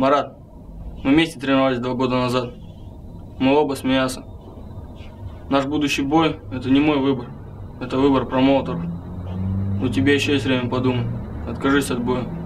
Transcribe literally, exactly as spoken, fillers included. Марат, мы вместе тренировались два года назад. Мы оба с мяса. Наш будущий бой – это не мой выбор. Это выбор промоутеров. У тебя еще есть время подумать. Откажись от боя.